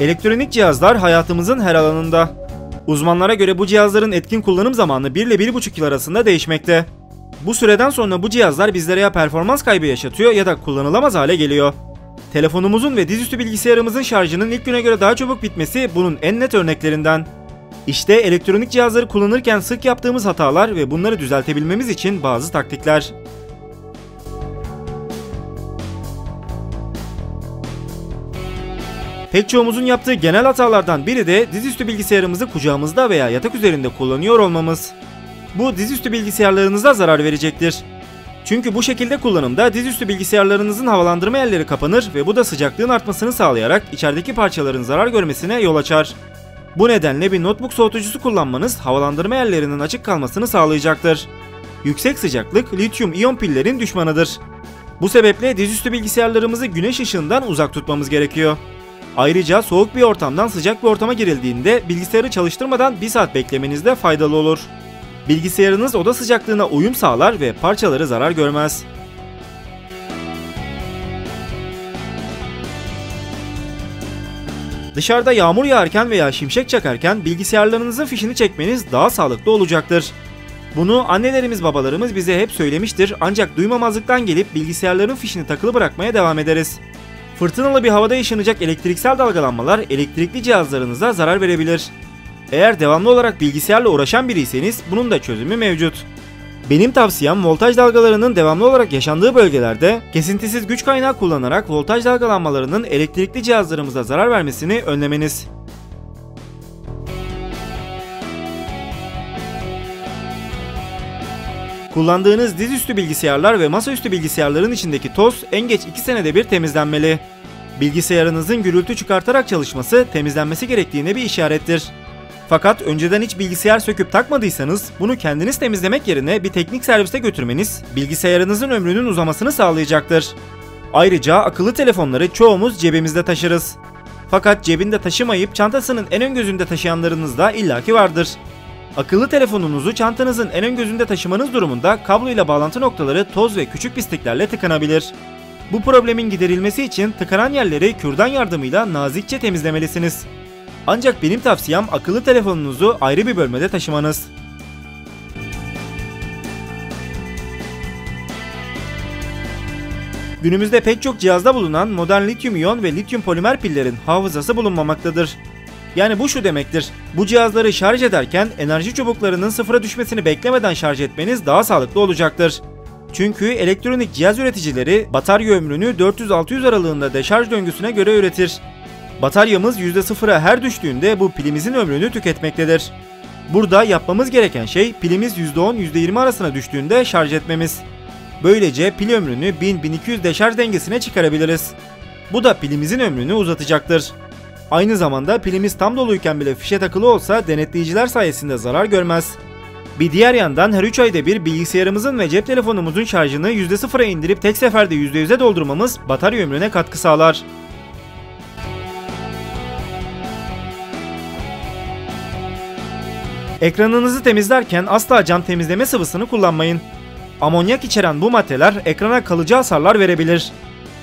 Elektronik cihazlar hayatımızın her alanında. Uzmanlara göre bu cihazların etkin kullanım zamanı 1 ile 1,5 yıl arasında değişmekte. Bu süreden sonra bu cihazlar bizlere ya performans kaybı yaşatıyor ya da kullanılamaz hale geliyor. Telefonumuzun ve dizüstü bilgisayarımızın şarjının ilk güne göre daha çabuk bitmesi bunun en net örneklerinden. İşte elektronik cihazları kullanırken sık yaptığımız hatalar ve bunları düzeltebilmemiz için bazı taktikler. Pek çoğumuzun yaptığı genel hatalardan biri de dizüstü bilgisayarımızı kucağımızda veya yatak üzerinde kullanıyor olmamız. Bu dizüstü bilgisayarlarınıza zarar verecektir. Çünkü bu şekilde kullanımda dizüstü bilgisayarlarınızın havalandırma elleri kapanır ve bu da sıcaklığın artmasını sağlayarak içerideki parçaların zarar görmesine yol açar. Bu nedenle bir notebook soğutucusu kullanmanız havalandırma ellerinin açık kalmasını sağlayacaktır. Yüksek sıcaklık lityum-iyon pillerin düşmanıdır. Bu sebeple dizüstü bilgisayarlarımızı güneş ışığından uzak tutmamız gerekiyor. Ayrıca soğuk bir ortamdan sıcak bir ortama girildiğinde bilgisayarı çalıştırmadan 1 saat beklemeniz de faydalı olur. Bilgisayarınız oda sıcaklığına uyum sağlar ve parçaları zarar görmez. Dışarıda yağmur yağarken veya şimşek çakarken bilgisayarlarınızın fişini çekmeniz daha sağlıklı olacaktır. Bunu annelerimiz babalarımız bize hep söylemiştir ancak duymamazlıktan gelip bilgisayarların fişini takılı bırakmaya devam ederiz. Fırtınalı bir havada yaşanacak elektriksel dalgalanmalar elektrikli cihazlarınıza zarar verebilir. Eğer devamlı olarak bilgisayarla uğraşan biriyseniz bunun da çözümü mevcut. Benim tavsiyem voltaj dalgalarının devamlı olarak yaşandığı bölgelerde kesintisiz güç kaynağı kullanarak voltaj dalgalanmalarının elektrikli cihazlarımıza zarar vermesini önlemeniz. Kullandığınız dizüstü bilgisayarlar ve masaüstü bilgisayarların içindeki toz en geç 2 senede bir temizlenmeli. Bilgisayarınızın gürültü çıkartarak çalışması temizlenmesi gerektiğine bir işarettir. Fakat önceden hiç bilgisayar söküp takmadıysanız bunu kendiniz temizlemek yerine bir teknik servise götürmeniz bilgisayarınızın ömrünün uzamasını sağlayacaktır. Ayrıca akıllı telefonları çoğumuz cebimizde taşırız. Fakat cebinde taşımayıp çantasının en ön gözünde taşıyanlarınız da illaki vardır. Akıllı telefonunuzu çantanızın en ön gözünde taşımanız durumunda kabloyla bağlantı noktaları toz ve küçük pisliklerle tıkanabilir. Bu problemin giderilmesi için tıkanan yerleri kürdan yardımıyla nazikçe temizlemelisiniz. Ancak benim tavsiyem akıllı telefonunuzu ayrı bir bölmede taşımanız. Günümüzde pek çok cihazda bulunan modern lityum-iyon ve lityum polimer pillerin hafızası bulunmamaktadır. Yani bu şu demektir, bu cihazları şarj ederken enerji çubuklarının sıfıra düşmesini beklemeden şarj etmeniz daha sağlıklı olacaktır. Çünkü elektronik cihaz üreticileri batarya ömrünü 400-600 aralığında deşarj döngüsüne göre üretir. Bataryamız %0'a her düştüğünde bu pilimizin ömrünü tüketmektedir. Burada yapmamız gereken şey pilimiz %10-%20 arasına düştüğünde şarj etmemiz. Böylece pil ömrünü 1000-1200 deşarj dengesine çıkarabiliriz. Bu da pilimizin ömrünü uzatacaktır. Aynı zamanda pilimiz tam doluyken bile fişe takılı olsa denetleyiciler sayesinde zarar görmez. Bir diğer yandan her 3 ayda bir bilgisayarımızın ve cep telefonumuzun şarjını %0'a indirip tek seferde %100'e doldurmamız batarya ömrüne katkı sağlar. Ekranınızı temizlerken asla cam temizleme sıvısını kullanmayın. Amonyak içeren bu maddeler ekrana kalıcı hasarlar verebilir.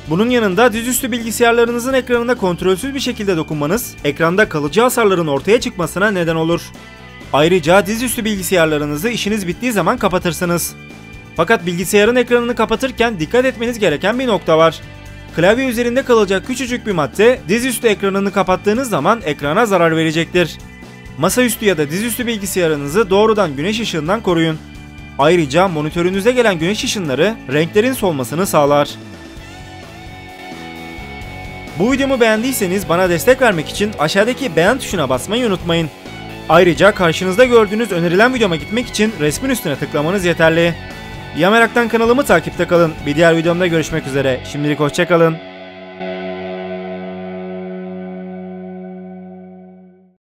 Bunun yanında dizüstü bilgisayarlarınızın ekranına kontrolsüz bir şekilde dokunmanız, ekranda kalıcı hasarların ortaya çıkmasına neden olur. Ayrıca dizüstü bilgisayarlarınızı işiniz bittiği zaman kapatırsınız. Fakat bilgisayarın ekranını kapatırken dikkat etmeniz gereken bir nokta var. Klavye üzerinde kalacak küçücük bir madde, dizüstü ekranını kapattığınız zaman ekrana zarar verecektir. Masaüstü ya da dizüstü bilgisayarınızı doğrudan güneş ışığından koruyun. Ayrıca monitörünüze gelen güneş ışınları renklerin solmasını sağlar. Bu videomu beğendiyseniz bana destek vermek için aşağıdaki beğen tuşuna basmayı unutmayın. Ayrıca karşınızda gördüğünüz önerilen videoma gitmek için resmin üstüne tıklamanız yeterli. YA MERAKTAN kanalımı takipte kalın. Bir diğer videomda görüşmek üzere. Şimdilik hoşça kalın.